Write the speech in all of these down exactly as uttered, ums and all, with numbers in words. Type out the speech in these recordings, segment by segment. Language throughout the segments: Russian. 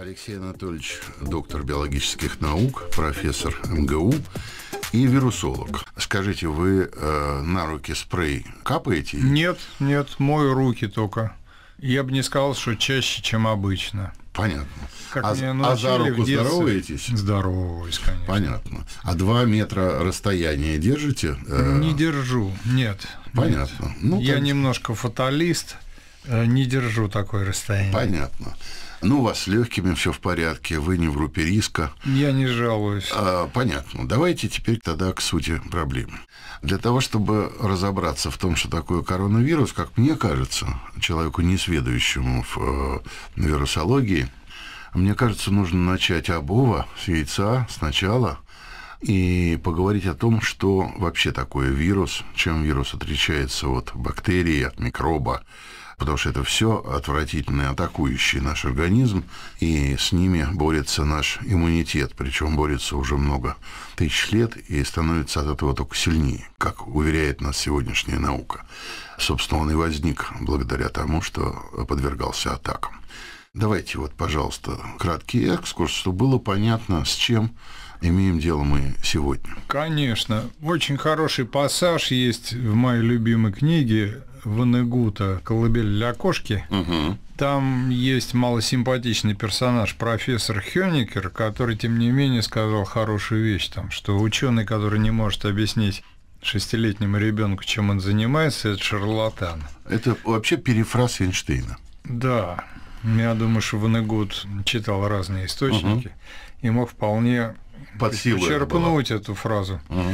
Алексей Анатольевич, доктор биологических наук, профессор эм гэ у и вирусолог. Скажите, вы э, на руки спрей капаете? Нет, нет, мою руки только. Я бы не сказал, что чаще, чем обычно. Понятно. Как а, меня а за руку здороваетесь? Здороваюсь, конечно. Понятно. А два метра расстояния держите? Не держу, нет. Понятно. Нет. Ну, я конечно. немножко фаталист, не держу такое расстояние. Понятно. Ну, у вас с легкими все в порядке, вы не в группе риска. Я не жалуюсь. А, понятно. Давайте теперь тогда к сути проблемы. Для того, чтобы разобраться в том, что такое коронавирус, как мне кажется, человеку, несведущему в э, вирусологии, мне кажется, нужно начать обова, с яйца сначала, и поговорить о том, что вообще такое вирус, чем вирус отличается от бактерии, от микроба. Потому что это все отвратительные, атакующие наш организм, и с ними борется наш иммунитет, причем борется уже много тысяч лет и становится от этого только сильнее, как уверяет нас сегодняшняя наука. Собственно, он и возник благодаря тому, что подвергался атакам. Давайте вот, пожалуйста, краткий экскурс, чтобы было понятно, с чем имеем дело мы сегодня. Конечно. Очень хороший пассаж есть в моей любимой книге Воннегута «Колыбель для кошки». Угу. Там есть малосимпатичный персонаж, профессор Хёникер, который, тем не менее, сказал хорошую вещь, там, что ученый, который не может объяснить шестилетнему ребенку, чем он занимается, это шарлатан. Это вообще перефраз Эйнштейна. Да. Я думаю, что Воннегут читал разные источники, угу, и мог вполне подчерпнуть эту фразу. Угу.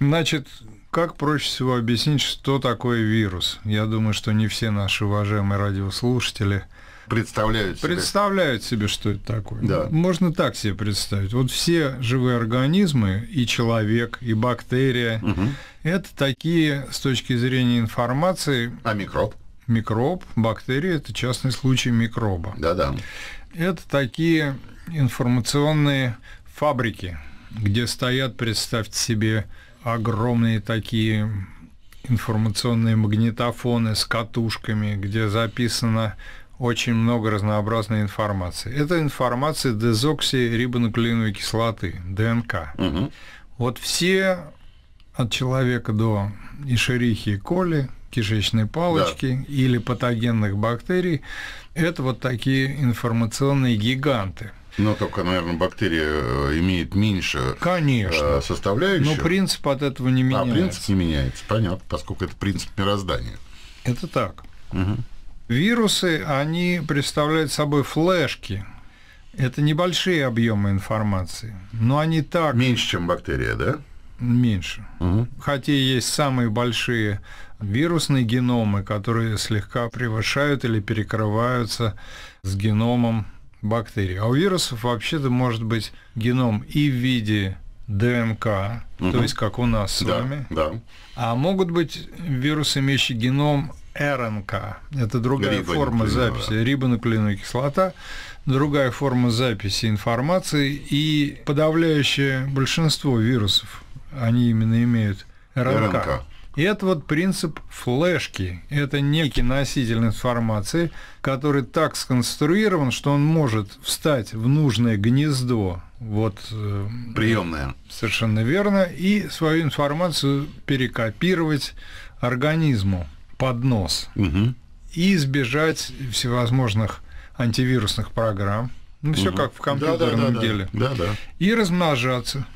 Значит, как проще всего объяснить, что такое вирус? Я думаю, что не все наши уважаемые радиослушатели представляют, представляют себе. себе, что это такое. Да. Можно так себе представить. Вот все живые организмы, и человек, и бактерия, угу, это такие, с точки зрения информации... А микроб? Микроб, бактерия – это частный случай микроба. Да-да. Это такие информационные фабрики, где стоят, представьте себе, огромные такие информационные магнитофоны с катушками, где записано очень много разнообразной информации. Это информация дезоксирибонуклеиновой кислоты, дэ эн ка. Угу. Вот все, от человека до Escherichia coli, кишечной палочки, да, или патогенных бактерий, это вот такие информационные гиганты. Но только, наверное, бактерия имеет меньше, конечно, составляющих. Но принцип от этого не меняется. А принцип не меняется, понятно, поскольку это принцип мироздания. Это так. Угу. Вирусы, они представляют собой флешки. Это небольшие объемы информации, но они так... Меньше, чем бактерия, да? Меньше. Угу. Хотя есть самые большие вирусные геномы, которые слегка превышают или перекрываются с геномом бактерий. А у вирусов вообще-то может быть геном и в виде дэ эн ка, угу, то есть как у нас с да, вами, да. А могут быть вирусы, имеющие геном эр эн ка. Это другая форма записи, рибонуклеиновая кислота, другая форма записи информации, и подавляющее большинство вирусов, они именно имеют эр эн ка. И это вот принцип флешки. Это некий носитель информации, который так сконструирован, что он может встать в нужное гнездо. Вот, приемное. Совершенно верно. И свою информацию перекопировать организму под нос. Угу. И избежать всевозможных антивирусных программ. Ну, угу, все как в компьютерном да, да, да, деле. Да, да. И размножаться.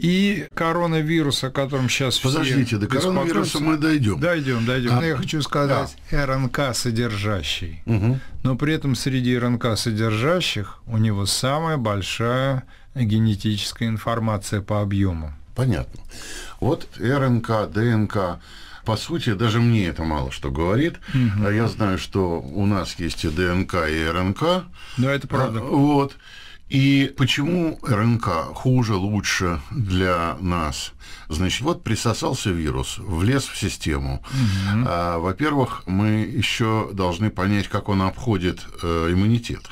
И коронавирус, о котором сейчас... Подождите, все до коронавируса мы дойдем. Дойдем, дойдем. А... Но я хочу сказать, да, эр эн ка-содержащий. Угу. Но при этом среди эр эн ка-содержащих у него самая большая генетическая информация по объему. Понятно. Вот эр эн ка, дэ эн ка... По сути, даже мне это мало что говорит. Угу. Я знаю, что у нас есть и дэ эн ка, и эр эн ка. Да, это правда. Вот. И почему эр эн ка хуже, лучше для нас? Значит, вот присосался вирус, влез в систему. Угу. А, во-первых, мы еще должны понять, как он обходит э, иммунитет.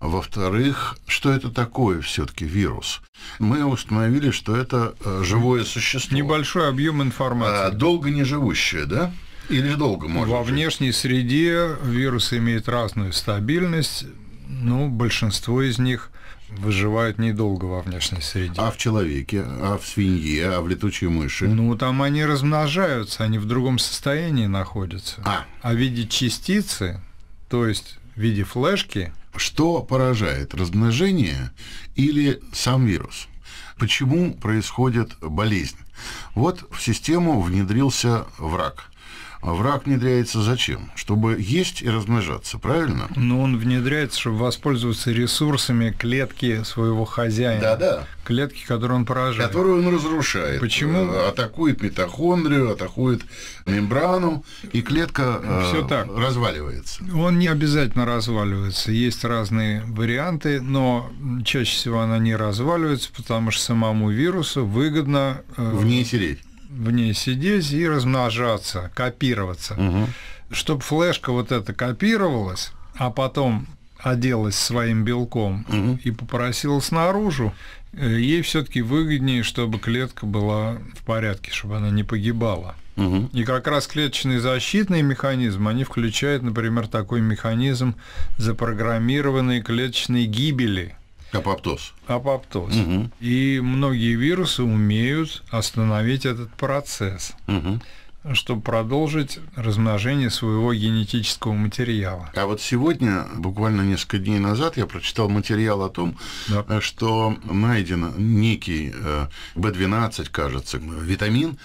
Во-вторых, что это такое все-таки вирус? Мы установили, что это живое существо. Небольшой объем информации. А, долго не живущее, да? Или долго может Во жить? Внешней среде вирус имеет разную стабильность. Ну, большинство из них выживают недолго во внешней среде. А в человеке, а в свинье, а в летучей мыши? Ну, там они размножаются, они в другом состоянии находятся. А, а в виде частицы, то есть в виде флешки... Что поражает, размножение или сам вирус? Почему происходит болезнь? Вот в систему внедрился враг. Враг внедряется зачем? Чтобы есть и размножаться, правильно? Ну, он внедряется, чтобы воспользоваться ресурсами клетки своего хозяина. Да-да. Клетки, которые он поражает. Которую он разрушает. Почему? Атакует митохондрию, атакует мембрану, и клетка э, так. разваливается. Он не обязательно разваливается. Есть разные варианты, но чаще всего она не разваливается, потому что самому вирусу выгодно... Э, в ней сидеть. в ней сидеть и размножаться, копироваться. Угу. Чтобы флешка вот эта копировалась, а потом оделась своим белком, угу, и попросилась наружу, ей все-таки выгоднее, чтобы клетка была в порядке, чтобы она не погибала. Угу. И как раз клеточный защитный механизм, они включают, например, такой механизм запрограммированной клеточной гибели. Апоптоз. Апоптоз. Угу. И многие вирусы умеют остановить этот процесс, угу, чтобы продолжить размножение своего генетического материала. А вот сегодня, буквально несколько дней назад, я прочитал материал о том, да, что найден некий би двенадцать, кажется, витамин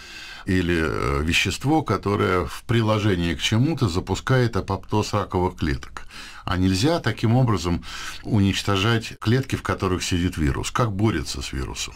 или вещество, которое в приложении к чему-то запускает апоптоз раковых клеток. А нельзя таким образом уничтожать клетки, в которых сидит вирус? Как борется с вирусом?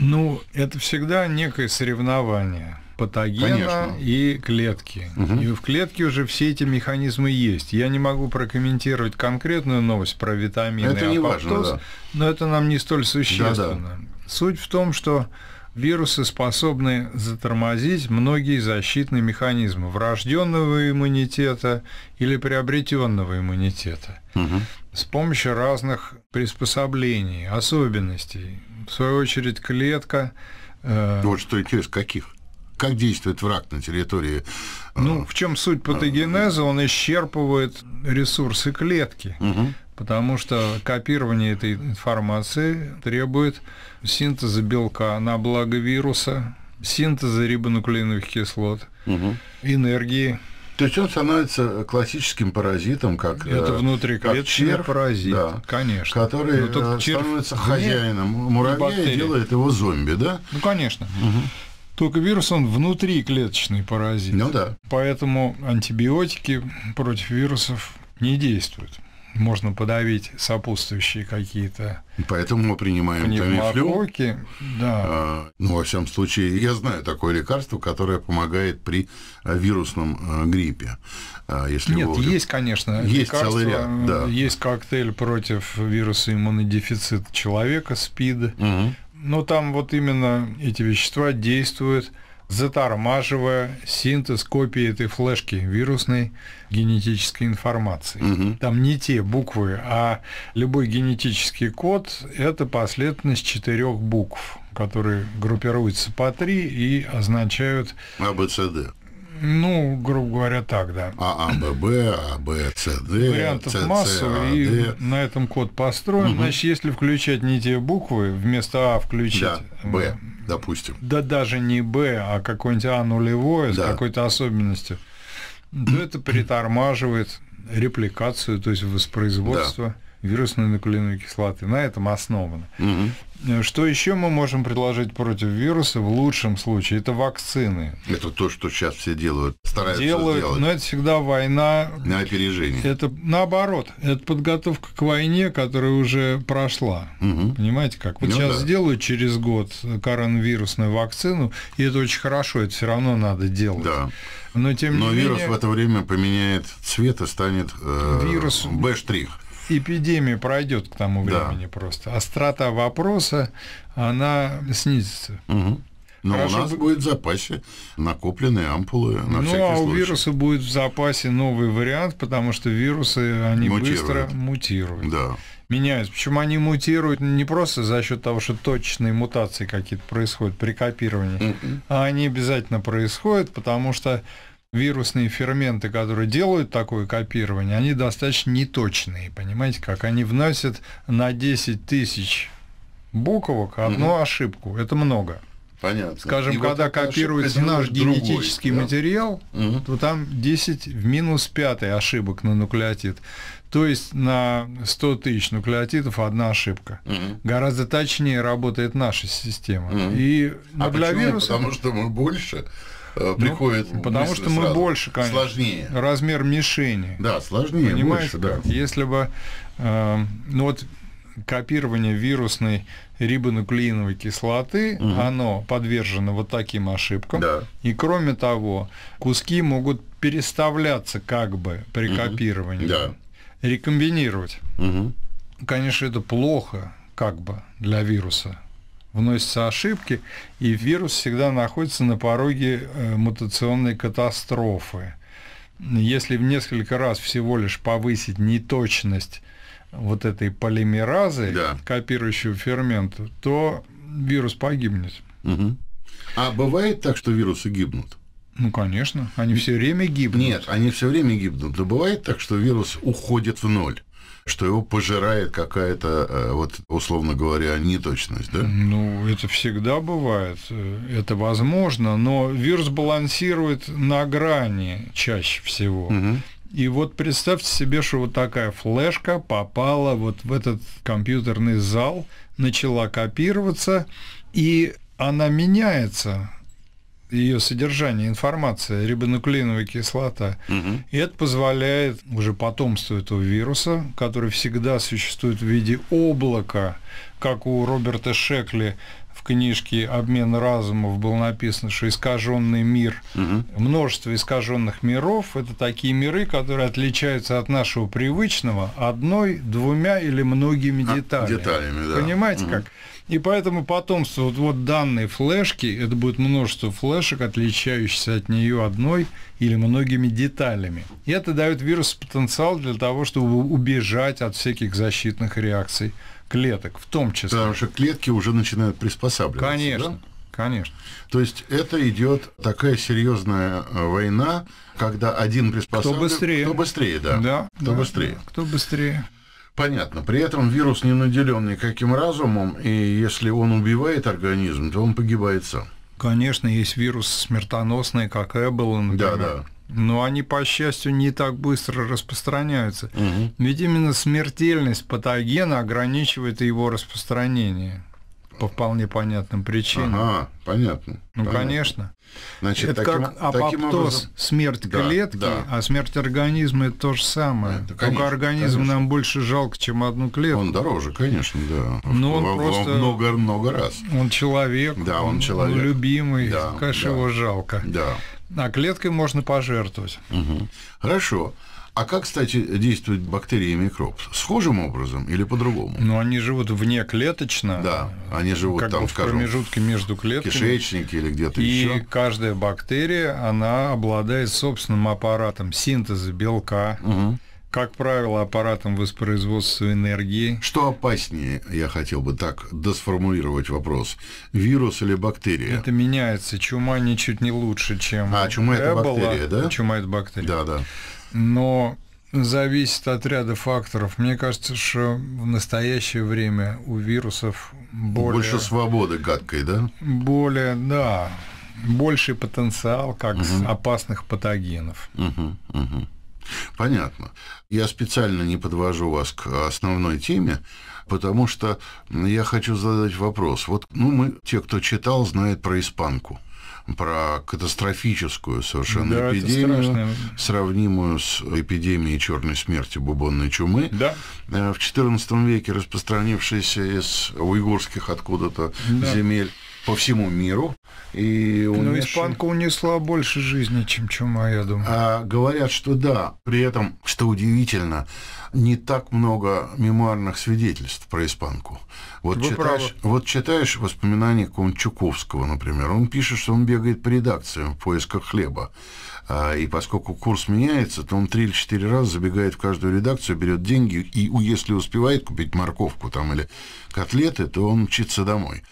Ну, это всегда некое соревнование патогена, конечно, и клетки. Угу. И в клетке уже все эти механизмы есть. Я не могу прокомментировать конкретную новость про витамины это и апоптоз, не важно, да, но это нам не столь существенно. Да, да. Суть в том, что вирусы способны затормозить многие защитные механизмы врожденного иммунитета или приобретенного иммунитета, угу, с помощью разных приспособлений, особенностей. В свою очередь клетка. Э... Вот что интересно, каких? Как действует враг на территории? Э... Ну, в чем суть патогенеза? Он исчерпывает ресурсы клетки. Угу. Потому что копирование этой информации требует синтеза белка на благо вируса, синтеза рибонуклеиновых кислот, угу, энергии. То есть он становится классическим паразитом, как это внутриклеточный червь, паразит, да, конечно, который становится хозяином муравья и делает его зомби, да? Ну конечно. Угу. Только вирус, он внутриклеточный паразит. Ну да. Поэтому антибиотики против вирусов не действуют. Можно подавить сопутствующие какие-то. Поэтому мы принимаем тамифлю. Да. Ну, во всяком случае, я знаю такое лекарство, которое помогает при вирусном гриппе. Если Нет, его... есть, конечно, есть целый ряд. Да. Есть коктейль против вируса иммунодефицита человека, СПИД. Угу. Но там вот именно эти вещества действуют, затормаживая синтез копии этой флешки вирусной генетической информации. Угу. Там не те буквы, а любой генетический код – это последовательность четырех букв, которые группируются по три и означают… А Бэ Цэ Дэ. Ну, грубо говоря, так, да. А, А, Бэ, Б, А, Б, Ц, Д, вариантов Ц, массу, Ц, А, и Д. На этом код построен. Угу. Значит, если включать не те буквы, вместо А включить... Да, Б, допустим. Да даже не Б, а какое-нибудь А нулевое, да, с какой-то особенностью, то это притормаживает репликацию, то есть воспроизводство, да, вирусной нуклеиновой кислоты. На этом основано. Угу. Что еще мы можем предложить против вируса в лучшем случае? Это вакцины. Это то, что сейчас все делают, стараются делают, сделать. Но это всегда война. На опережение. Это наоборот. Это подготовка к войне, которая уже прошла. Угу. Понимаете как? Вот ну, сейчас да. сделают через год коронавирусную вакцину, и это очень хорошо, это все равно надо делать. Да. Но, тем Но не вирус менее, в это время поменяет цвет и станет э, вирус... Б'. Эпидемия пройдет к тому времени, да, просто. Острота вопроса, она снизится. Угу. Но Хорошо, у нас бы... будет в запасе накопленные ампулы на ну, всякий а случай. Ну, а у вируса будет в запасе новый вариант, потому что вирусы, они мутируют. быстро мутируют. Да. Меняются. Почему они мутируют? Не просто за счет того, что точечные мутации какие-то происходят при копировании, у -у. а они обязательно происходят, потому что вирусные ферменты, которые делают такое копирование, они достаточно неточные, понимаете, как они вносят на десять тысяч буковок одну mm-hmm. ошибку, это много. Понятно. Скажем, и когда вот копируется наш другой, генетический да? материал, угу. то там десять в минус пять ошибок на нуклеотид. То есть на сто тысяч нуклеотидов одна ошибка. Угу. Гораздо точнее работает наша система. Угу. И, а для почему? Вируса... Потому что мы больше э, приходит... Ну, потому что мы сразу. Больше, конечно. Сложнее. Размер мишени. Да, сложнее. Понимаете, больше, да. Если бы... Э, ну вот... Копирование вирусной рибонуклеиновой кислоты, угу. оно подвержено вот таким ошибкам. Да. И кроме того, куски могут переставляться как бы при угу. копировании, да. рекомбинировать. Угу. Конечно, это плохо как бы для вируса. Вносятся ошибки, и вирус всегда находится на пороге мутационной катастрофы. Если в несколько раз всего лишь повысить неточность вот этой полимеразы, да. копирующего фермента, то вирус погибнет. Угу. А бывает так, что вирусы гибнут? Ну, конечно, они все время гибнут. Нет, они все время гибнут. Но бывает так, что вирус уходит в ноль, что его пожирает какая-то, вот, условно говоря, неточность, да? Ну, это всегда бывает, это возможно, но вирус балансирует на грани чаще всего. Угу. И вот представьте себе, что вот такая флешка попала вот в этот компьютерный зал, начала копироваться, и она меняется, ее содержание, информация, рибонуклеиновая кислота. Угу. И это позволяет уже потомству этого вируса, который всегда существует в виде облака, как у Роберта Шекли, книжке «Обмен разумов» было написано, что искаженный мир, угу. множество искаженных миров – это такие миры, которые отличаются от нашего привычного одной, двумя или многими деталями. деталями да. Понимаете, угу. как? И поэтому потомство вот, вот данной флешки, это будет множество флешек, отличающихся от нее одной или многими деталями. И это дает вирусу потенциал для того, чтобы убежать от всяких защитных реакций клеток, в том числе. Потому что клетки уже начинают приспосабливаться. Конечно, да? Конечно. То есть это идет такая серьезная война, когда один приспосабливается. Кто быстрее? Кто быстрее, да. да кто да, быстрее? Да, кто быстрее? Понятно. При этом вирус не наделен никаким разумом, и если он убивает организм, то он погибает сам. Конечно, есть вирусы смертоносные, как Эбола, например. Да, да. Но они, по счастью, не так быстро распространяются. Угу. Ведь именно смертельность патогена ограничивает его распространение по вполне понятным причинам. Ага, понятно. Ну, понятно. Конечно. Значит, это таким, как апоптоз, образом... смерть да, клетки, да. а смерть организма – это то же самое. Это, конечно, только организм конечно. Нам больше жалко, чем одну клетку. Он дороже, конечно, да. Но он просто... много-много раз. Он человек, да, он, он человек. Любимый, да, конечно, да. его жалко. Да. А клеткой можно пожертвовать. Угу. Хорошо. А как, кстати, действуют бактерии и микроб? Схожим образом или по-другому? Ну, они живут внеклеточно. Да, они живут как там, в промежутке между клетками. Кишечнике или где-то еще. И каждая бактерия, она обладает собственным аппаратом синтеза белка, угу. как правило, аппаратом воспроизводства энергии. Что опаснее, я хотел бы так досформулировать вопрос, вирус или бактерия? Это меняется. Чума ничуть не лучше, чем а, чума это бактерия, да? Чума это бактерия. Да, да. Но зависит от ряда факторов. Мне кажется, что в настоящее время у вирусов более... Больше свободы гадкой, да? Более, да, больший потенциал как угу. опасных патогенов. Угу, угу. Понятно. Я специально не подвожу вас к основной теме, потому что я хочу задать вопрос. Вот, ну, мы, те, кто читал, знают про испанку, про катастрофическую совершенно да, эпидемию, сравнимую с эпидемией черной смерти бубонной чумы, да. в четырнадцатом веке распространившейся из уйгурских откуда-то да. земель по всему миру. И унес... Но испанка унесла больше жизни, чем чума, я думаю. А говорят, что да. При этом, что удивительно, не так много мемуарных свидетельств про испанку. Вот, читаешь, вот читаешь воспоминания какого-нибудь Чуковского, например, он пишет, что он бегает по редакциям в поисках хлеба. И поскольку курс меняется, то он три или четыре раза забегает в каждую редакцию, берет деньги, и если успевает купить морковку там, или котлеты, то он мчится домой.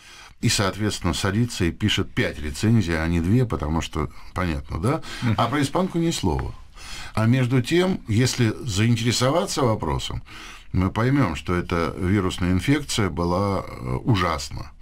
и, соответственно, садится и пишет пять рецензий, а не две, потому что, понятно, да? А про испанку ни слова. А между тем, если заинтересоваться вопросом, мы поймем, что эта вирусная инфекция была ужасна.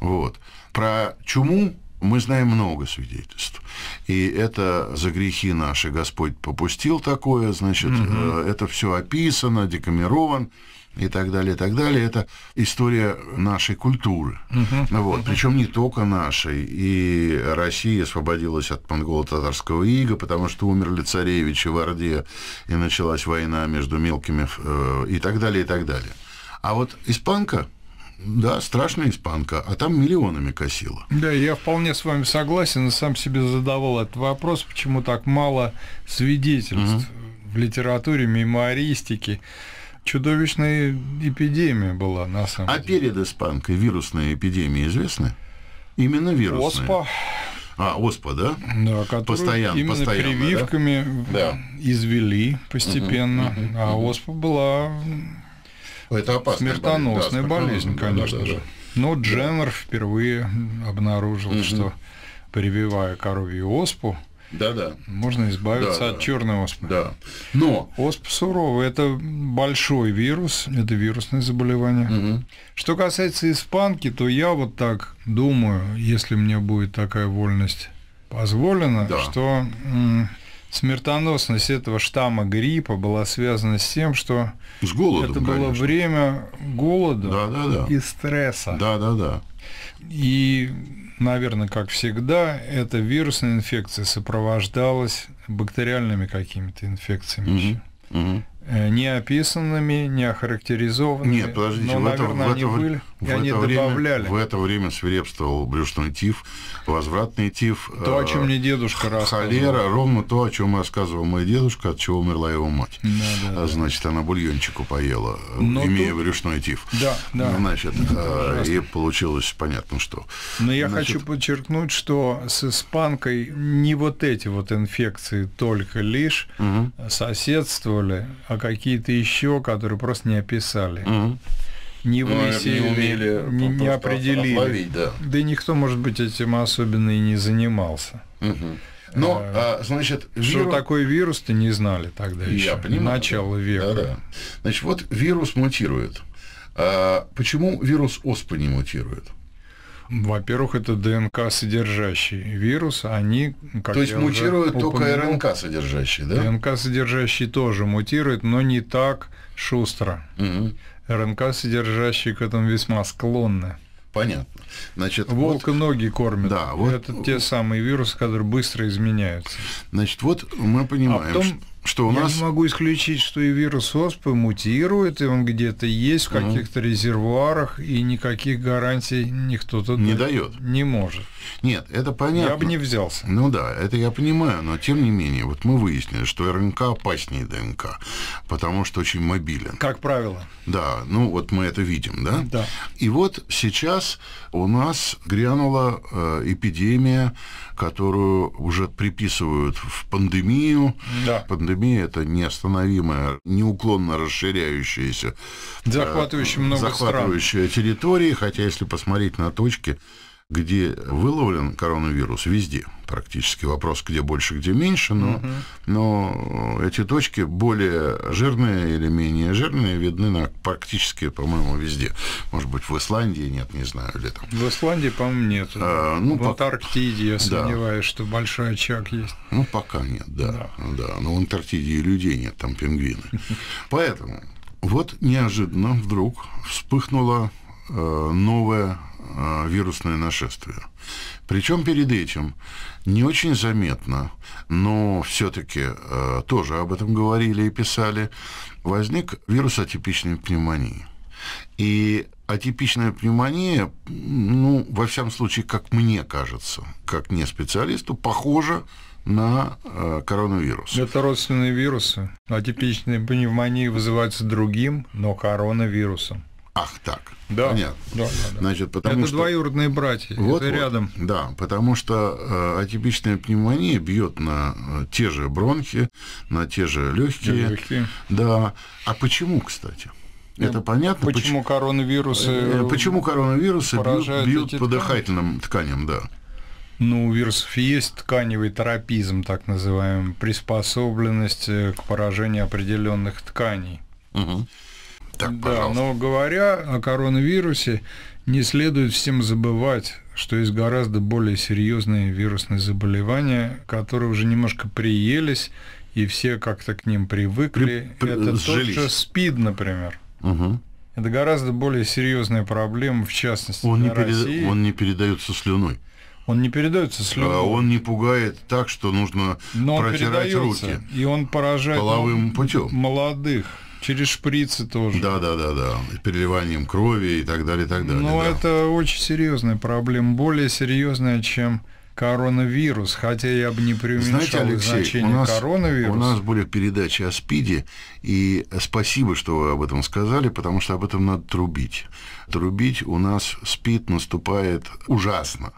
Вот. Про чуму мы знаем много свидетельств. И это за грехи наши Господь попустил такое, значит, угу. это все описано, декамерован. И так далее, и так далее. Это история нашей культуры. Угу, вот. Угу. Причем не только нашей. И Россия освободилась от монголо-татарского ига, потому что умерли царевичи в Орде, и началась война между мелкими, э, и так далее, и так далее. А вот испанка, да, страшная испанка, а там миллионами косила. Да, я вполне с вами согласен, и сам себе задавал этот вопрос, почему так мало свидетельств угу. в литературе, мемуаристике. Чудовищная эпидемия была, на самом а деле. А перед испанкой вирусные эпидемии известны? Именно вирусные. Оспа. А, оспа, да? Да, которую постоянно, именно постоянно, прививками да? извели постепенно, угу, угу, а угу. оспа была это смертоносная болезнь, да, смертоносная болезнь, да, конечно да, да, же. Да. Но Дженнер впервые обнаружил, угу. что, прививая коровью оспу, Да, да. можно избавиться да, от да. черной оспы. Да. Но оспа суровая, это большой вирус, это вирусное заболевание. Угу. Что касается испанки, то я вот так думаю, если мне будет такая вольность позволена, да. что смертоносность этого штамма гриппа была связана с тем, что с голодом, это было конечно. время голода да, да, да. и стресса. Да, да, да. И, наверное, как всегда, эта вирусная инфекция сопровождалась бактериальными какими-то инфекциями, mm-hmm. Mm-hmm. не описанными, не охарактеризованными. Нет, подождите, но, в наверное, это, они в это, были, в и это они время, добавляли. В это время свирепствовал брюшной тиф, возвратный тиф. То, о чем мне дедушка э, рассказывал. Холера, ровно то, о чем рассказывал мой дедушка, от чего умерла его мать. Да, да, Значит, да. она бульончику поела, но имея тут... брюшной тиф. Да, да. Значит, э, и получилось понятно, что. Но я Значит... хочу подчеркнуть, что с испанкой не вот эти вот инфекции только лишь угу. соседствовали, а какие-то еще, которые просто не описали, угу. не выяснили, не, умели, не, не определили. Отловить, да. да и никто, может быть, этим особенно и не занимался. Угу. Но, а, значит, вирус... Что такое вирус-то не знали тогда еще, начало века. Да, да. Значит, вот вирус мутирует. А почему вирус оспы не мутирует? Во-первых, это ДНК содержащий вирус, они как то есть мутируют упомянул, только РНК содержащий, да? ДНК содержащий тоже мутирует, но не так шустро. Угу. РНК содержащий к этому весьма склонны. Понятно. Значит, волка вот, ноги кормят. Да, вот, это те самые вирусы, которые быстро изменяются. Значит, вот мы понимаем, а потом, что у я нас. Я не могу исключить, что и вирус оспы мутирует, и он где-то есть в каких-то резервуарах, и никаких гарантий никто тут не дает, не может. Нет, это понятно. Я бы не взялся. Ну да, это я понимаю, но тем не менее, вот мы выяснили, что РНК опаснее ДНК, потому что очень мобилен. Как правило. Да, ну вот мы это видим, да? Да. И вот сейчас у нас грянула эпидемия, которую уже приписывают в пандемию. Да. Пандемия – это неостановимая, неуклонно расширяющаяся, захватывающая, много захватывающая территория, хотя если посмотреть на точки, где выловлен коронавирус, везде практически. Вопрос, где больше, где меньше, но, угу. но эти точки более жирные или менее жирные видны на, практически, по-моему, везде. Может быть, в Исландии нет, не знаю, или там. В Исландии, по-моему, нет. А, ну, в Антарктиде, я да. сомневаюсь, что большой очаг есть. Ну, пока нет, да. да. да. Но в Антарктиде и людей нет, там пингвины. Поэтому вот неожиданно вдруг вспыхнула новое вирусное нашествие. Причем перед этим не очень заметно, но все-таки тоже об этом говорили и писали, возник вирус атипичной пневмонии. И атипичная пневмония, ну, во всяком случае, как мне кажется, как не специалисту, похожа на коронавирус. Это родственные вирусы. Атипичные пневмонии вызываются другим, но коронавирусом. Ах, так. Да. Понятно. Да, да, да. Значит, потому это что... двоюродные братья, вот, это вот. рядом. Да, потому что атипичная пневмония бьет на те же бронхи, на те же легкие. Да. А почему, кстати? Это понятно. Почему, почему коронавирусы, почему коронавирусы бьют, бьют по дыхательным тканям, да. Ну, у вирусов есть тканевый терапизм, так называемый, приспособленность к поражению определенных тканей. Угу. Так, да, пожалуйста. Но говоря о коронавирусе, не следует всем забывать, что есть гораздо более серьезные вирусные заболевания, которые уже немножко приелись, и все как-то к ним привыкли. При... Это сжились. Тот же СПИД, например. Угу. Это гораздо более серьезная проблема, в частности, он для не переда... России. Он не передается слюной. Он не передается слюной. Он не пугает так, что нужно Но протирать руки. И он поражает половым путем молодых. Через шприцы тоже. Да, да, да, да. Переливанием крови и так далее, и так далее. Но да. Это очень серьезная проблема, более серьезная, чем коронавирус, хотя я бы не преуменьшал. Знаете, Алексей, значение у нас, коронавируса. У нас были передачи о СПИДе, и спасибо, что вы об этом сказали, потому что об этом надо трубить. Трубить у нас СПИД наступает ужасно,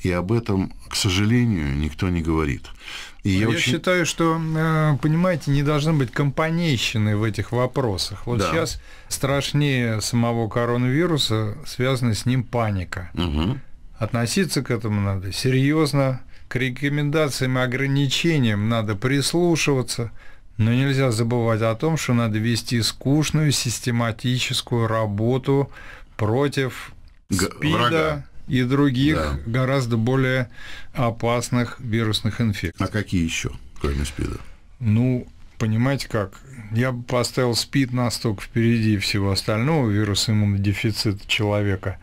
и об этом, к сожалению, никто не говорит. И я я очень... считаю, что, понимаете, не должны быть компанейщины в этих вопросах. Вот да. Сейчас страшнее самого коронавируса, связана с ним паника. Угу. Относиться к этому надо серьезно, к рекомендациям и ограничениям надо прислушиваться, но нельзя забывать о том, что надо вести скучную систематическую работу против СПИДа. Врага. И других да. гораздо более опасных вирусных инфекций. А какие еще, кроме СПИДа? Ну, понимаете как, я бы поставил СПИД настолько впереди всего остального, вирус иммунодефицита человека,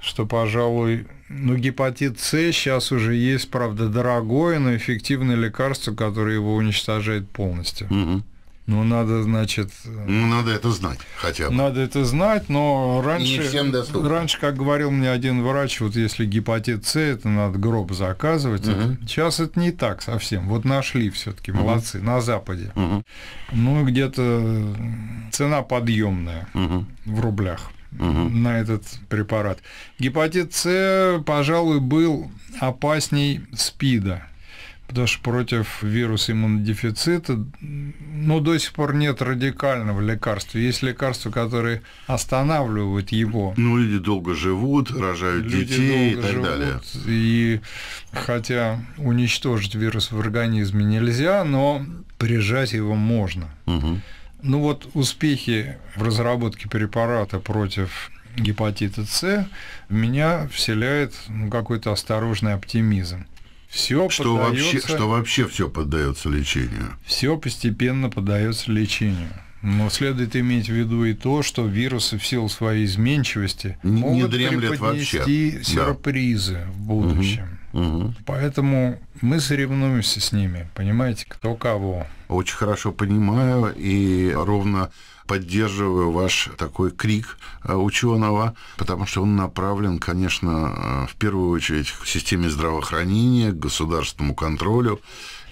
что, пожалуй, ну, гепатит С сейчас уже есть, правда, дорогое, но эффективное лекарство, которое его уничтожает полностью. Угу. Ну, надо, значит... Ну, надо это знать хотя бы. Надо это знать, но раньше... Не всем доступно. Раньше, как говорил мне один врач, вот если гепатит С, это надо гроб заказывать. Угу. Сейчас это не так совсем. Вот нашли все таки угу. молодцы, на Западе. Угу. Ну, где-то цена подъемная угу. в рублях угу. на этот препарат. Гепатит С, пожалуй, был опасней СПИДа. Потому что против вируса иммунодефицита, ну, до сих пор нет радикального лекарства. Есть лекарства, которые останавливают его. Ну, люди долго живут, рожают люди детей и так живут, далее. И хотя уничтожить вирус в организме нельзя, но прижать его можно. Угу. Ну, вот успехи в разработке препарата против гепатита С меня вселяет ну, какой-то осторожный оптимизм. Всё что, поддаётся, вообще, что вообще все поддается лечению? Все постепенно поддается лечению. Но следует иметь в виду и то, что вирусы в силу своей изменчивости не могут преподнести вообще. сюрпризы да. в будущем. Угу, угу. Поэтому мы соревнуемся с ними, понимаете, кто кого. Очень хорошо понимаю и ровно поддерживаю ваш такой крик ученого, потому что он направлен, конечно, в первую очередь к системе здравоохранения, к государственному контролю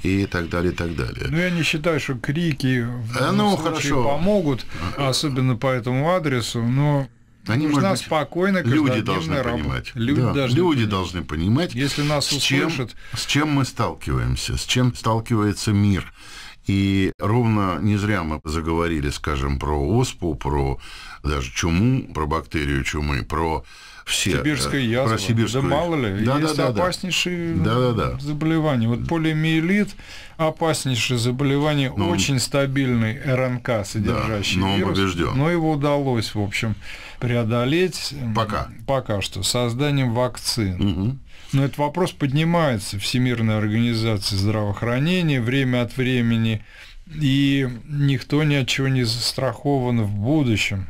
и так далее, и так далее. Ну, я не считаю, что крики в данном ну, случае хорошо. помогут, особенно по этому адресу, но... Они, нужна быть, спокойная люди должны работа. понимать. Люди, да, должны, люди понимать. должны понимать, если нас с, чем, с чем мы сталкиваемся, с чем сталкивается мир. И ровно не зря мы заговорили, скажем, про оспу, про даже чуму, про бактерию чумы, про все... Сибирская язва. Про сибирскую... Да мало ли, да, есть да, да, опаснейшие да, да. заболевания. Вот полиомиелит – опаснейшее заболевание, но... очень стабильный РНК, содержащий да, но вирус, побежден. Но его удалось, в общем, преодолеть пока, пока что созданием вакцин. Угу. Но этот вопрос поднимается Всемирной организации здравоохранения время от времени, и никто ни от чего не застрахован в будущем.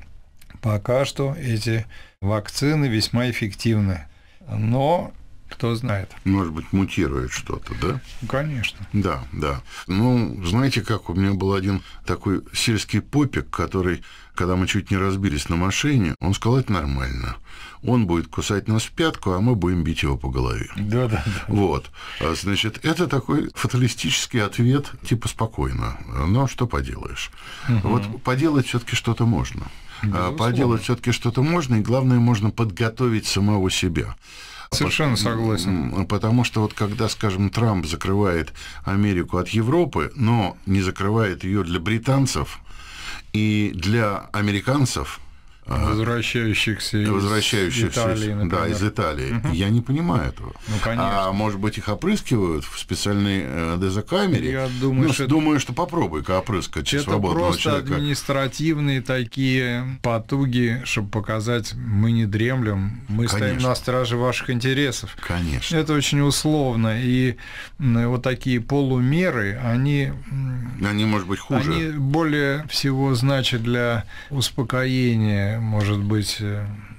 Пока что эти вакцины весьма эффективны, но кто знает. Может быть, мутирует что-то, да? Конечно. Да, да. Ну, знаете, как у меня был один такой сельский попик, который, когда мы чуть не разбились на машине, он сказал, это нормально. Он будет кусать нас в пятку, а мы будем бить его по голове. Да, да, да. Вот. Значит, это такой фаталистический ответ, типа спокойно. Но что поделаешь? Угу. Вот поделать все-таки что-то можно. Безусловно. Поделать все-таки что-то можно, и главное, можно подготовить самого себя. Совершенно согласен. Потому что вот когда, скажем, Трамп закрывает Америку от Европы, но не закрывает ее для британцев и для американцев, возвращающихся, из, возвращающихся Италии, например. Да, из Италии. Угу. Я не понимаю этого. Ну, конечно. А может быть, их опрыскивают в специальной дезокамере? Я думаю, ну, что думаю, что попробуй-ка опрыскать свободного человека. Это просто административные такие потуги, чтобы показать, мы не дремлем, мы конечно. Стоим на страже ваших интересов. Конечно. Это очень условно. И вот такие полумеры, они... Они, может быть, хуже. Они более всего значат для успокоения, может быть,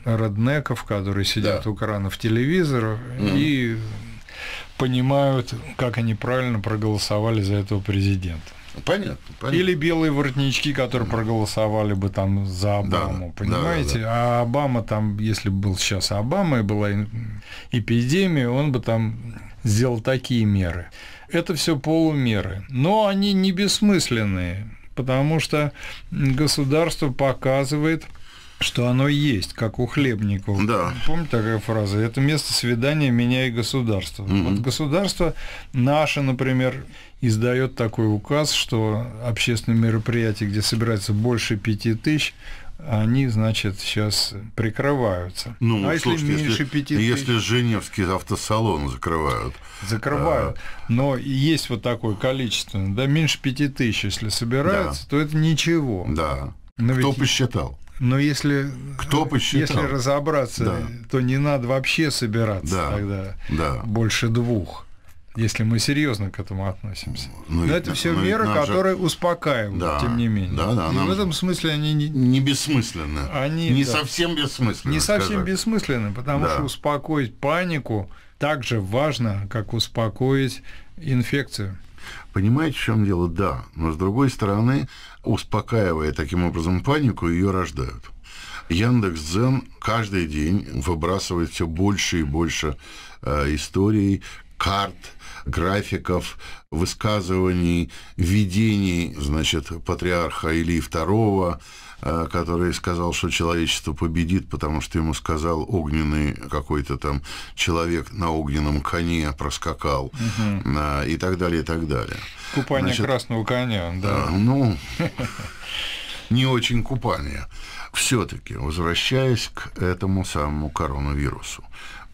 роднеков, которые сидят да. у кранов телевизоров mm. и понимают, как они правильно проголосовали за этого президента. Понятно, понятно. Или белые воротнички, которые mm. проголосовали бы там за Обаму, да, понимаете? Да, да. А Обама там, если бы был сейчас Обама и была эпидемия, он бы там сделал такие меры. Это все полумеры, но они не бессмысленные, потому что государство показывает, что оно есть, как у Хлебникова. Да. Помните такая фраза? Это место свидания меня и государства. Mm-hmm. Вот государство наше, например, издает такой указ, что общественные мероприятия, где собирается больше пяти тысяч, они, значит, сейчас прикрываются. Ну, а слушайте, если меньше пяти тысяч... Если Женевский автосалон закрывают. Закрывают. А... Но есть вот такое количество. Да, меньше пяти тысяч, если собираются, да. то это ничего. Да. Но кто ведь... посчитал? Но если, Кто посчитал? если разобраться, да. то не надо вообще собираться да. тогда да. больше двух. Если мы серьезно к этому относимся. Но, но это все меры, которые же... успокаивают, да, тем не менее. Да, да, и в этом смысле они не, не бессмысленны. Они, не да, совсем бессмысленны. Не сказать. совсем бессмысленны, потому да. что успокоить панику так же важно, как успокоить инфекцию. Понимаете, в чем дело? Да. Но с другой стороны, успокаивая таким образом панику, ее рождают. Яндекс.Дзен каждый день выбрасывает все больше и больше э, историй, карт, графиков, высказываний, видений, значит, патриарха Илии второго, который сказал, что человечество победит, потому что ему сказал огненный какой-то там человек на огненном коне проскакал, угу. и так далее, и так далее. Купание значит, красного коня, да. Ну, не очень купание. Все-таки, возвращаясь к этому самому коронавирусу,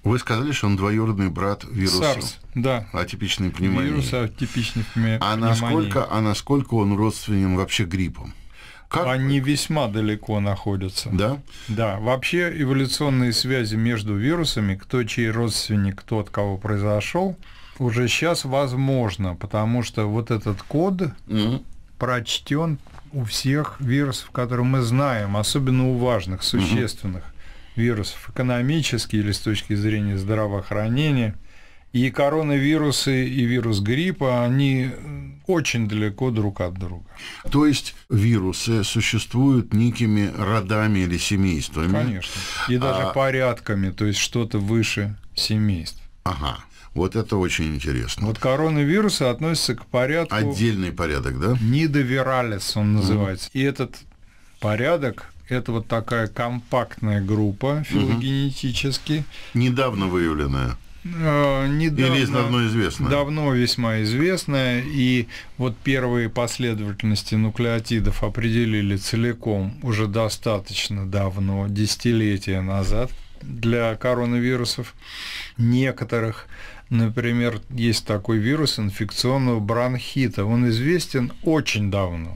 вы сказали, что он двоюродный брат вируса. SARS, да. Атипичной пневмонии. Вирус атипичной пневмонии. А насколько, а насколько он родственен вообще гриппам? Как... Они весьма далеко находятся. Да? Да. Вообще эволюционные связи между вирусами, кто чей родственник, кто от кого произошел, уже сейчас возможно, потому что вот этот код mm-hmm. прочтен у всех вирусов, которые мы знаем, особенно у важных, существенных. Mm-hmm. вирусов экономически или с точки зрения здравоохранения. И коронавирусы, и вирус гриппа, они очень далеко друг от друга. То есть вирусы существуют некими родами или семействами? Конечно. И даже а... порядками, то есть что-то выше семейств. Ага. Вот это очень интересно. Вот коронавирусы относятся к порядку... Отдельный порядок, да? Нидовиралис он называется. Mm. И этот порядок... Это вот такая компактная группа филогенетически. Недавно выявленная. Э, недавно, Или давно известная. Давно весьма известная. И вот первые последовательности нуклеотидов определили целиком уже достаточно давно, десятилетия назад, для коронавирусов некоторых. Например, есть такой вирус инфекционного бронхита. Он известен очень давно.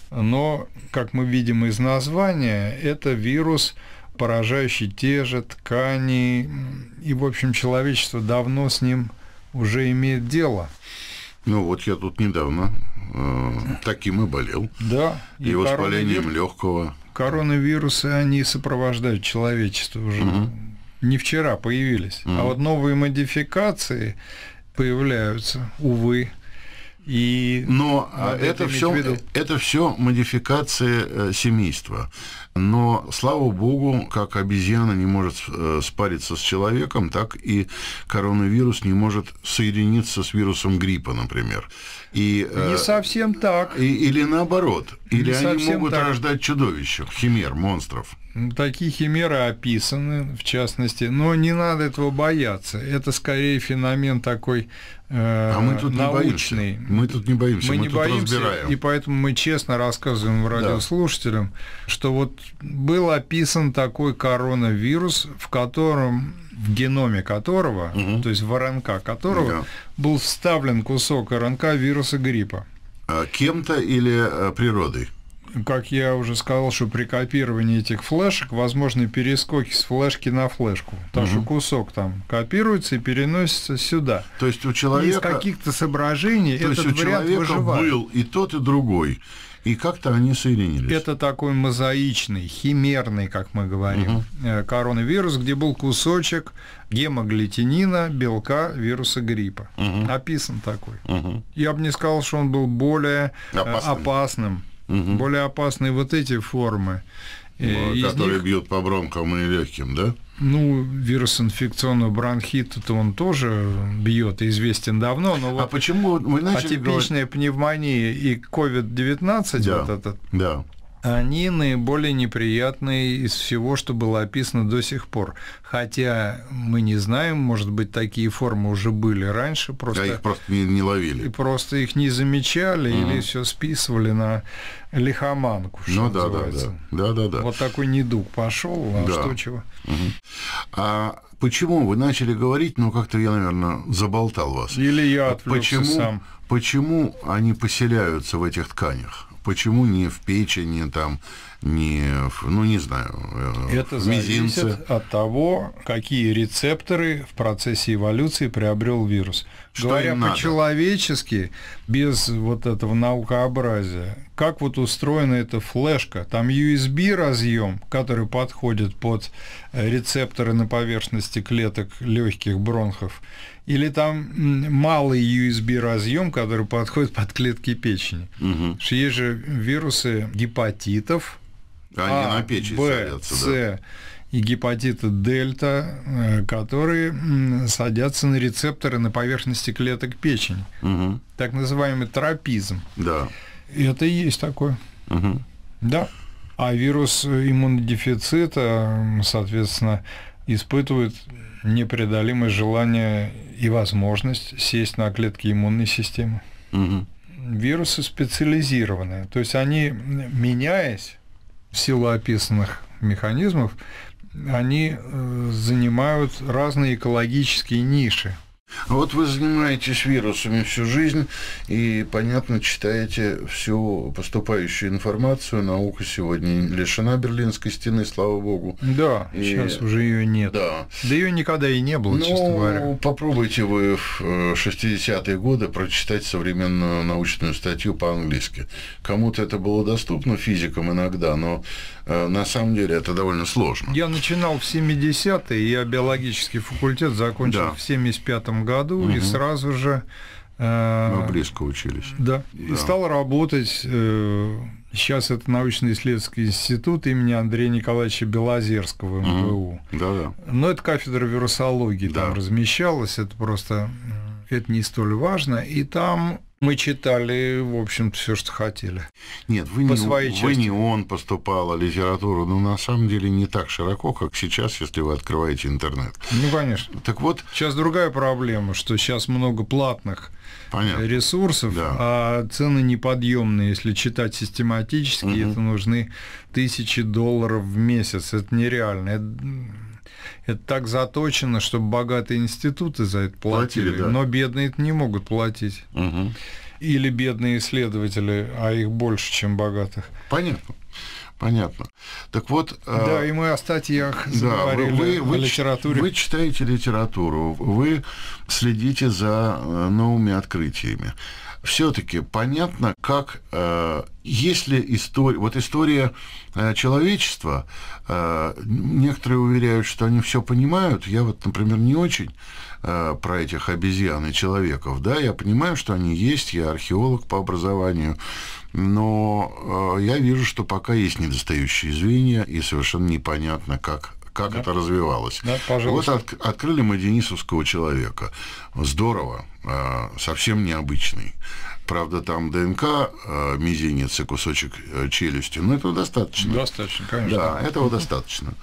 Угу. Но, как мы видим из названия, это вирус, поражающий те же ткани, и, в общем, человечество давно с ним уже имеет дело. Ну, вот я тут недавно э, таким и болел, да, и, и воспалением легкого. Коронавирусы, они сопровождают человечество уже. Угу. Не вчера появились, угу. а вот новые модификации появляются, увы. И но это все, это все модификации семейства. Но, слава богу, как обезьяна не может спариться с человеком, так и коронавирус не может соединиться с вирусом гриппа, например. И, не совсем так. И, или наоборот. Или не они могут так. рождать чудовищ, химер, монстров. Такие химеры описаны, в частности, но не надо этого бояться. Это скорее феномен такой э, а мы тут научный. Не мы тут не боимся, мы, мы не тут боимся, разбираем. И поэтому мы честно рассказываем радиослушателям, да. что вот был описан такой коронавирус, в котором, в геноме которого, угу. то есть в РНК которого, да. был вставлен кусок РНК вируса гриппа. А кем-то или природой? Как я уже сказал, что при копировании этих флешек возможны перескоки с флешки на флешку. Потому что угу. кусок там копируется и переносится сюда. То есть у человека... Из каких-то соображений то этот есть у вариант выживает. Был и тот, и другой. И как-то они соединились. Это такой мозаичный, химерный, как мы говорим, угу. коронавирус, где был кусочек гемоглютинина, белка вируса гриппа. Угу. Описан такой. Угу. Я бы не сказал, что он был более опасным. опасным. Угу. Более опасные вот эти формы, ну, которые них... бьют по бронхам и легким, да? Ну, вирус инфекционного бронхита-то он тоже бьет, известен давно, но а вот почему мы начали атипичная говорить... пневмония и ковид девятнадцать, да, вот этот, да. они наиболее неприятные из всего, что было описано до сих пор. Хотя мы не знаем, может быть, такие формы уже были раньше, просто да, их просто не, не ловили. И просто их не замечали угу. или все списывали на лихоманку. Ну да, да, да, да, да, да. Вот такой недуг пошел, а да. что чего. Угу. А почему вы начали говорить, ну как-то я, наверное, заболтал вас. Или я отвлекся почему, сам. Почему они поселяются в этих тканях? Почему не в печени, там, не в, ну, не знаю, это в мизинце? Это зависит от того, какие рецепторы в процессе эволюции приобрел вирус. Что Говоря по-человечески, без вот этого наукообразия, как вот устроена эта флешка? Там ю эс би-разъем, который подходит под рецепторы на поверхности клеток легких бронхов, или там малый ю эс би-разъем, который подходит под клетки печени. Угу. Есть же вирусы гепатитов, они А, на печень Б, садятся, С да. и гепатита дельта, которые садятся на рецепторы на поверхности клеток печени. Угу. Так называемый тропизм. Да. Это и есть такое. Угу. Да. А вирус иммунодефицита, соответственно, испытывает непреодолимое желание и возможность сесть на клетки иммунной системы. Угу. Вирусы специализированные, то есть они, меняясь в силу описанных механизмов, они занимают разные экологические ниши. Вот вы занимаетесь вирусами всю жизнь и, понятно, читаете всю поступающую информацию. Наука сегодня лишена Берлинской стены, слава богу. Да, и... сейчас уже ее нет. Да, да ее никогда и не было, ну, честно говоря. Попробуйте вы в шестидесятые годы прочитать современную научную статью по-английски. Кому-то это было доступно, физикам иногда, но на самом деле это довольно сложно. Я начинал в семидесятые, я биологический факультет закончил да. в семьдесят пятом году, угу. и сразу же... Э, Мы близко учились. Да, да. И стал работать, э, сейчас это научно-исследовательский институт имени Андрея Николаевича Белозерского, эм гэ у. Угу. Да, да. Но это кафедра вирусологии да. там размещалась, это просто... Это не столь важно, и там... Мы читали, в общем-то, все, что хотели. Нет, вы, По не, вы не он поступала, литературу, но на самом деле не так широко, как сейчас, если вы открываете интернет. Ну, конечно. Так вот... Сейчас другая проблема, что сейчас много платных Понятно. ресурсов, да. а цены неподъемные. Если читать систематически, угу. это нужны тысячи долларов в месяц. Это нереально. Это... Это так заточено, чтобы богатые институты за это платили, платили да. но бедные это не могут платить. Угу. Или бедные исследователи, а их больше, чем богатых. Понятно. Понятно. Так вот... Да, э... и мы о статьях заговорили, да, вы, вы, о литературе. Вы читаете литературу, вы следите за новыми открытиями. Все-таки понятно, как э, если история, вот история э, человечества, э, некоторые уверяют, что они все понимают. Я вот, например, не очень э, про этих обезьян и человеков, да, я понимаю, что они есть, я археолог по образованию, но э, я вижу, что пока есть недостающие звенья и совершенно непонятно, как. как да. это развивалось. Да, вот от, открыли мы Денисовского человека. Здорово, совсем необычный. Правда, там ДНК, мизинец и кусочек челюсти, но этого достаточно. Достаточно, конечно. Да, этого достаточно.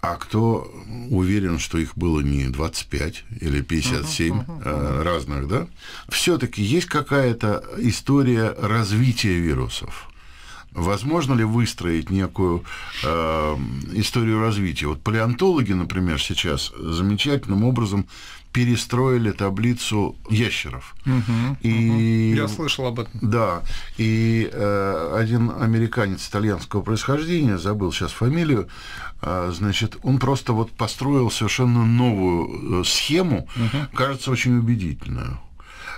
А кто уверен, что их было не двадцать пять или пятьдесят семь uh-huh, uh-huh. разных, да? Всё-таки есть какая-то история развития вирусов. Возможно ли выстроить некую э, историю развития? Вот палеонтологи, например, сейчас замечательным образом перестроили таблицу ящеров. Угу, и, угу. Я слышал об этом. Да. И э, один американец итальянского происхождения, забыл сейчас фамилию, э, значит, он просто вот построил совершенно новую схему, угу. кажется, очень убедительную,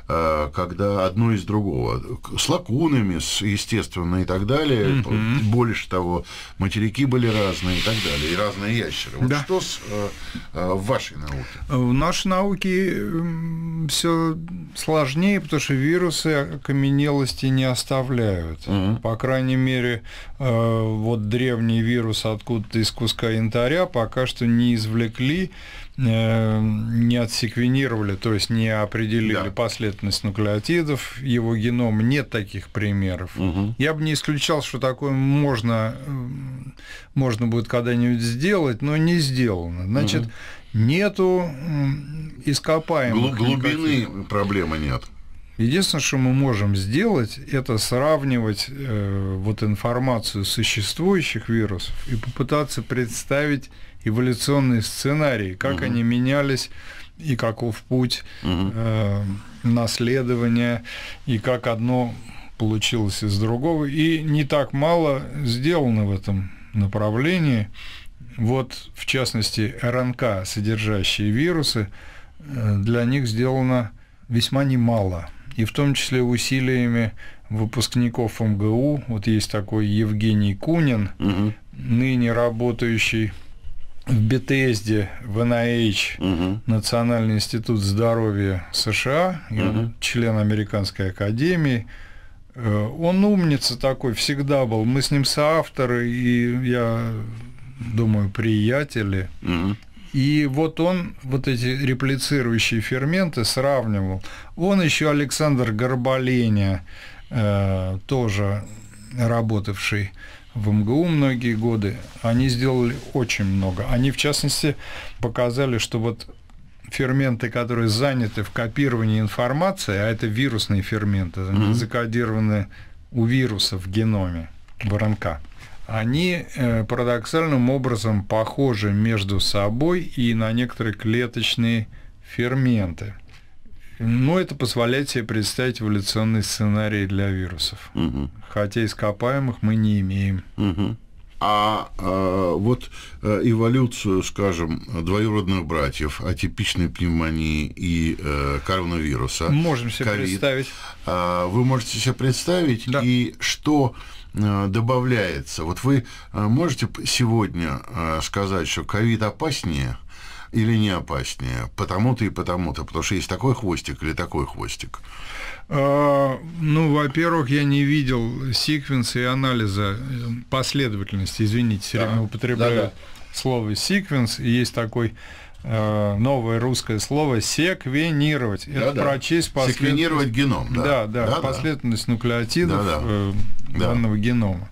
когда одно из другого, с лакунами, естественно, и так далее, mm-hmm. больше того, материки были разные и так далее, и разные ящеры. Вот да. что с, э, э, в вашей науке? В нашей науке все сложнее, потому что вирусы окаменелости не оставляют. Mm-hmm. По крайней мере, э, вот древний вирус откуда-то из куска янтаря пока что не извлекли, не отсеквенировали, то есть не определили да. последовательность нуклеотидов, его генома, нет таких примеров. Угу. Я бы не исключал, что такое можно, можно будет когда-нибудь сделать, но не сделано. Значит, угу. нету ископаемых. Глубины никаких. Проблемы нет. Единственное, что мы можем сделать, это сравнивать э, вот информацию существующих вирусов и попытаться представить эволюционные сценарии, как угу. они менялись и каков путь угу. э, наследования, и как одно получилось из другого. И не так мало сделано в этом направлении. Вот, в частности, РНК, содержащие вирусы, э, для них сделано весьма немало. И в том числе усилиями выпускников эм гэ у. Вот есть такой Евгений Кунин, угу. ныне работающий в Бетезде, в эн ай эйч, угу. Национальный институт здоровья США, угу. член Американской академии. Он умница такой, всегда был. Мы с ним соавторы и, я думаю, приятели. Угу. И вот он вот эти реплицирующие ферменты сравнивал. Он еще Александр Горболения, э, тоже работавший в эм гэ у многие годы, они сделали очень много. Они, в частности, показали, что вот ферменты, которые заняты в копировании информации, а это вирусные ферменты, они закодированы у вируса в геноме, в РНК, они парадоксальным образом похожи между собой и на некоторые клеточные ферменты. Но это позволяет себе представить эволюционный сценарий для вирусов. Угу. Хотя ископаемых мы не имеем. Угу. А, а вот эволюцию, скажем, двоюродных братьев, атипичной пневмонии и э, коронавируса. Можем себе COVID, представить. А, вы можете себе представить, да. и что добавляется. Вот вы можете сегодня сказать, что ковид опаснее или не опаснее, потому-то и потому-то, потому что есть такой хвостик или такой хвостик? Ну, во-первых, я не видел секвенса и анализа последовательности, извините, все время да. употребляю да, да. слово секвенс, и есть такой новое русское слово секвенировать. Да, это да. прочесть последовательность. Секвенировать геном, да. Да, да, да последовательность да. нуклеотидов да, да. данного да. генома.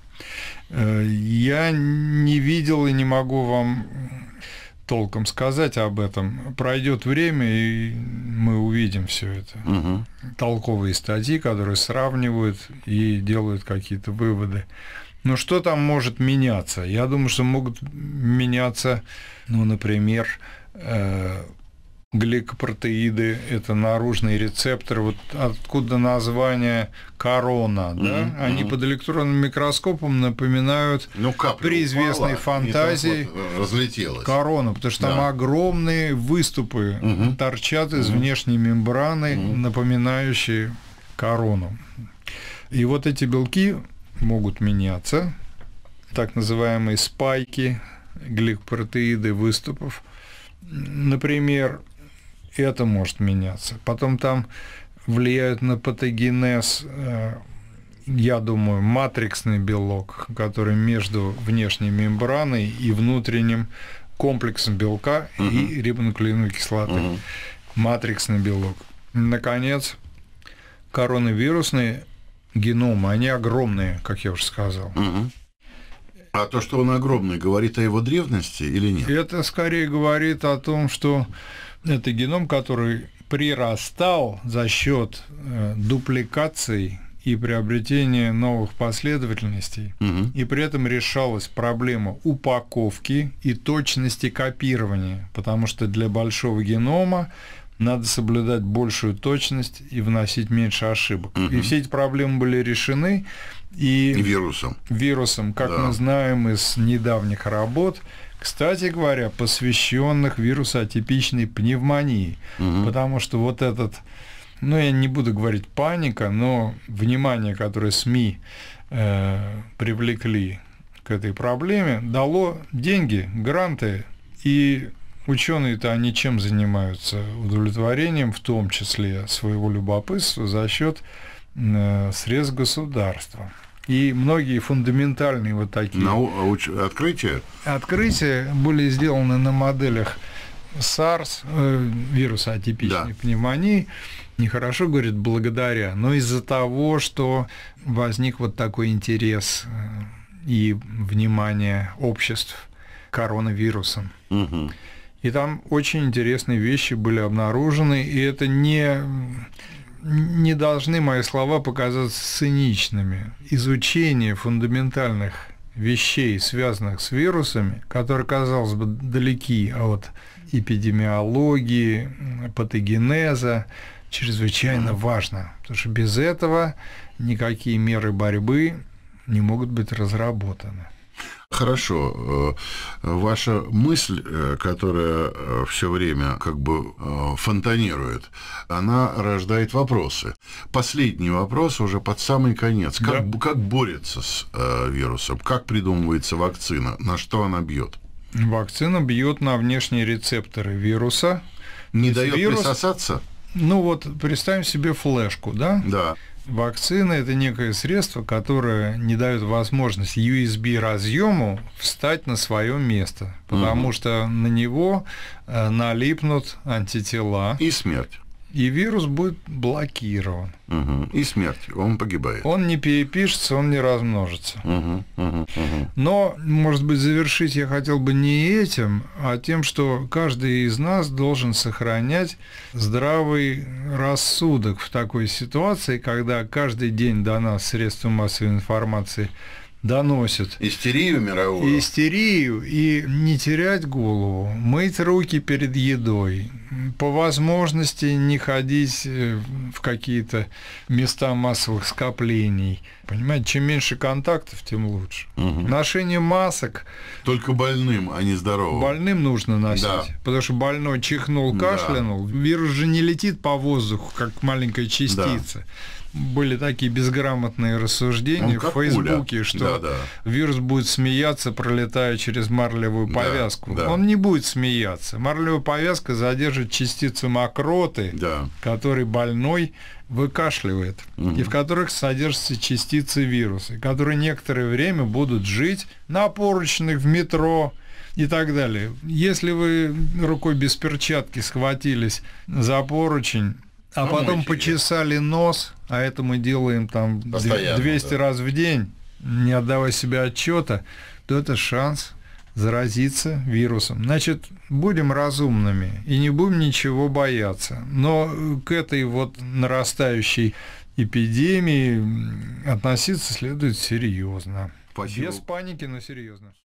Я не видел и не могу вам толком сказать об этом. Пройдет время, и мы увидим все это. Угу. Толковые статьи, которые сравнивают и делают какие-то выводы. Но что там может меняться? Я думаю, что могут меняться, ну, например, гликопротеиды, это наружные рецепторы, вот откуда название корона, да? Mm-hmm. Они mm-hmm. под электронным микроскопом напоминают, ну, при известной упала, фантазии вот корону, потому что да. там огромные выступы mm-hmm. торчат из mm-hmm. внешней мембраны, mm-hmm. напоминающие корону. И вот эти белки могут меняться, так называемые спайки, гликопротеиды выступов. Например, это может меняться. Потом там влияют на патогенез, я думаю, матриксный белок, который между внешней мембраной и внутренним комплексом белка угу. и рибонуклеиновой кислоты, угу. матриксный белок. Наконец, коронавирусные геномы, они огромные, как я уже сказал. Угу. А то, что он огромный, говорит о его древности или нет? Это скорее говорит о том, что это геном, который прирастал за счет э, дупликаций и приобретения новых последовательностей, угу. и при этом решалась проблема упаковки и точности копирования, потому что для большого генома надо соблюдать большую точность и вносить меньше ошибок. Угу. И все эти проблемы были решены. И вирусом. Вирусом, как да. мы знаем из недавних работ, кстати говоря, посвященных вирусоатипичной пневмонии. Угу. Потому что вот этот, ну я не буду говорить паника, но внимание, которое СМИ э, привлекли к этой проблеме, дало деньги, гранты, и ученые-то они чем занимаются? Удовлетворением, в том числе, своего любопытства за счет средств государства. И многие фундаментальные вот такие открытия открытия были сделаны на моделях SARS, вируса атипичной да. пневмонии. Нехорошо говорит благодаря, но из-за того, что возник вот такой интерес и внимание обществ к коронавирусам. Угу. И там очень интересные вещи были обнаружены, и это не... не должны мои слова показаться циничными. Изучение фундаментальных вещей, связанных с вирусами, которые, казалось бы, далеки от эпидемиологии, патогенеза, чрезвычайно важно, потому что без этого никакие меры борьбы не могут быть разработаны. Хорошо. Ваша мысль, которая все время как бы фонтанирует, она рождает вопросы. Последний вопрос уже под самый конец. Как, да. как борется с вирусом? Как придумывается вакцина? На что она бьет? Вакцина бьет на внешние рецепторы вируса. Не дает вирус... присосаться? Ну вот, представим себе флешку, да? Да. Вакцина – это некое средство, которое не дает возможность ю эс би-разъему встать на свое место, потому угу. что на него налипнут антитела. И смерть. И вирус будет блокирован. Угу. И смерть. Он погибает. Он не перепишется, он не размножится. Угу. Угу. Угу. Но, может быть, завершить я хотел бы не этим, а тем, что каждый из нас должен сохранять здравый рассудок в такой ситуации, когда каждый день до нас средства массовой информации доносят истерию мировую. Истерию, и не терять голову, мыть руки перед едой, по возможности не ходить в какие-то места массовых скоплений. Понимаете, чем меньше контактов, тем лучше. Угу. Ношение масок... Только больным, а не здоровым. Больным нужно носить, да. потому что больной чихнул, кашлянул, да. вирус же не летит по воздуху, как маленькая частица. Да. Были такие безграмотные рассуждения в Фейсбуке, пуля. что да, да. вирус будет смеяться, пролетая через марлевую да, повязку. Да. Он не будет смеяться. Марлевая повязка задержит частицы мокроты, да. которые больной выкашливает, угу. и в которых содержатся частицы вируса, которые некоторое время будут жить на поручных, в метро и так далее. Если вы рукой без перчатки схватились за поручень, а потом почесали нос, а это мы делаем там двести да. раз в день, не отдавая себе отчета, то это шанс заразиться вирусом. Значит, будем разумными и не будем ничего бояться. Но к этой вот нарастающей эпидемии относиться следует серьезно. Спасибо. Без паники, но серьезно.